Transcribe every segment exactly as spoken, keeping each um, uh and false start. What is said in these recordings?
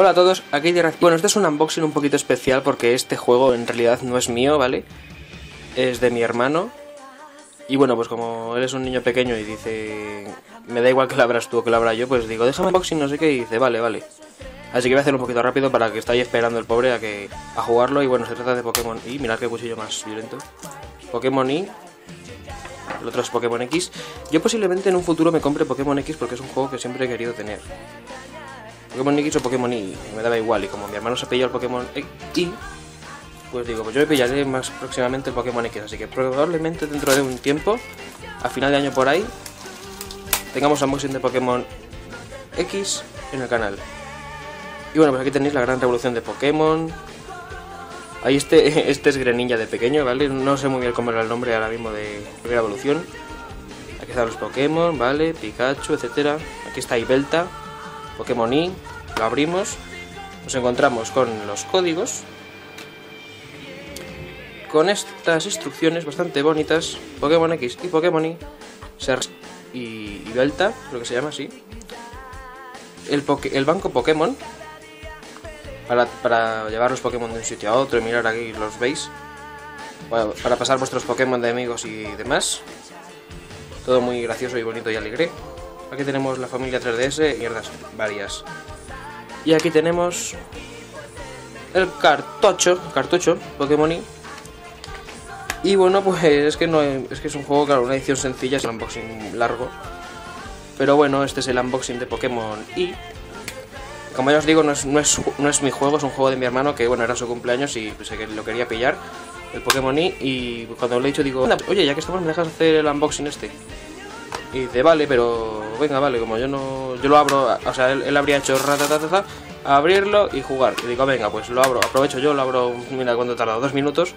Hola a todos, aquí de Bueno, este es un unboxing un poquito especial porque este juego en realidad no es mío, ¿vale? Es de mi hermano. Y bueno, pues como él es un niño pequeño y dice... Me da igual que lo abras tú o que lo abra yo, pues digo, déjame unboxing, no sé qué, y dice, vale, vale. Así que voy a hacerlo un poquito rápido para que estáis esperando el pobre a que a jugarlo. Y bueno, se trata de Pokémon Y, mirad qué cuchillo más violento. Pokémon Y... El otro es Pokémon X. Yo posiblemente en un futuro me compre Pokémon X porque es un juego que siempre he querido tener. Pokémon X o Pokémon Y, me daba igual. Y como mi hermano se pilló el Pokémon Y, pues digo, pues yo me pillaré más próximamente el Pokémon X. Así que probablemente dentro de un tiempo, a final de año por ahí, tengamos unboxing de Pokémon X en el canal. Y bueno, pues aquí tenéis la gran revolución de Pokémon. Ahí este, este es Greninja de pequeño, ¿vale? No sé muy bien cómo era el nombre ahora mismo de primera evolución. Aquí están los Pokémon, ¿vale? Pikachu, etcétera. Aquí está Ibelta, Pokémon Y, lo abrimos. Nos encontramos con los códigos. Con estas instrucciones bastante bonitas, Pokémon X y Pokémon Y, y Ibelta, lo que se llama así. El, el banco Pokémon. Para, para llevar los Pokémon de un sitio a otro y mirar aquí, los veis. Bueno, para pasar vuestros Pokémon de amigos y demás. Todo muy gracioso y bonito y alegre. Aquí tenemos la familia tres D S y otras varias. Y aquí tenemos el cartucho, cartucho Pokémon Y. Y bueno, pues es que no hay, es que es un juego, claro, una edición sencilla, es un unboxing largo. Pero bueno, este es el unboxing de Pokémon Y. Como ya os digo, no es, no, es, no es mi juego, es un juego de mi hermano que, bueno, era su cumpleaños y pues, lo quería pillar, el Pokémon Y, y cuando le he dicho, digo, oye, ya que estamos, ¿me dejas hacer el unboxing este? Y dice, vale, pero venga, vale, como yo no... Yo lo abro, o sea, él, él habría hecho ratatatata, abrirlo y jugar. Y digo, venga, pues lo abro, aprovecho yo, lo abro, mira cuánto he tardado, dos minutos.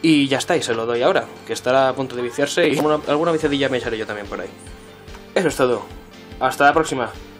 Y ya está, y se lo doy ahora, que estará a punto de viciarse y alguna, alguna viciadilla me echaré yo también por ahí. Eso es todo, hasta la próxima.